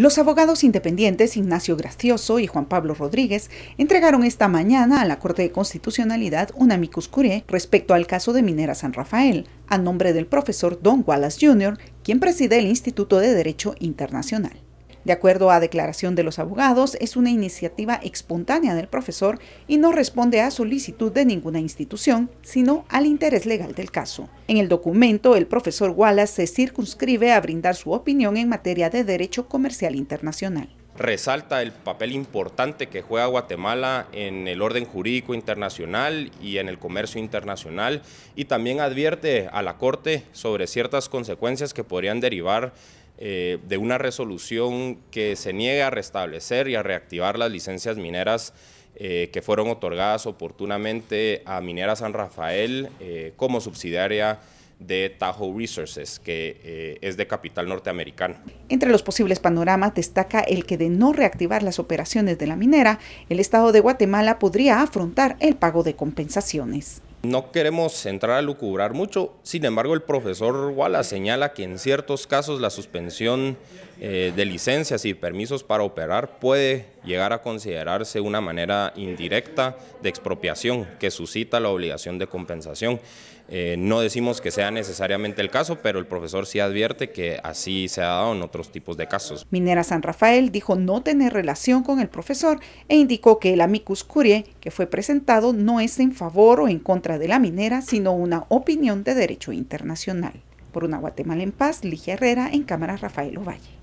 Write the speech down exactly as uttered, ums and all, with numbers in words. Los abogados independientes Ignacio Gracioso y Juan Pablo Rodríguez entregaron esta mañana a la Corte de Constitucionalidad un Amicus Curiae respecto al caso de Minera San Rafael, a nombre del profesor Don Wallace junior, quien preside el Instituto de Derecho Internacional. De acuerdo a declaración de los abogados, es una iniciativa espontánea del profesor y no responde a solicitud de ninguna institución, sino al interés legal del caso. En el documento, el profesor Wallace se circunscribe a brindar su opinión en materia de derecho comercial internacional. Resalta el papel importante que juega Guatemala en el orden jurídico internacional y en el comercio internacional, y también advierte a la Corte sobre ciertas consecuencias que podrían derivar Eh, de una resolución que se niega a restablecer y a reactivar las licencias mineras eh, que fueron otorgadas oportunamente a Minera San Rafael eh, como subsidiaria de Tahoe Resources, que eh, es de capital norteamericano. Entre los posibles panoramas destaca el que, de no reactivar las operaciones de la minera, el Estado de Guatemala podría afrontar el pago de compensaciones. No queremos entrar a lucubrar mucho, sin embargo el profesor Wallace señala que en ciertos casos la suspensión eh, de licencias y permisos para operar puede llegar a considerarse una manera indirecta de expropiación que suscita la obligación de compensación. Eh, no decimos que sea necesariamente el caso, pero el profesor sí advierte que así se ha dado en otros tipos de casos. Minera San Rafael dijo no tener relación con el profesor e indicó que el Amicus Curiae que fue presentado no es en favor o en contra de la minera, sino una opinión de derecho internacional. Por una Guatemala en paz, Ligia Herrera, en cámara Rafael Ovalle.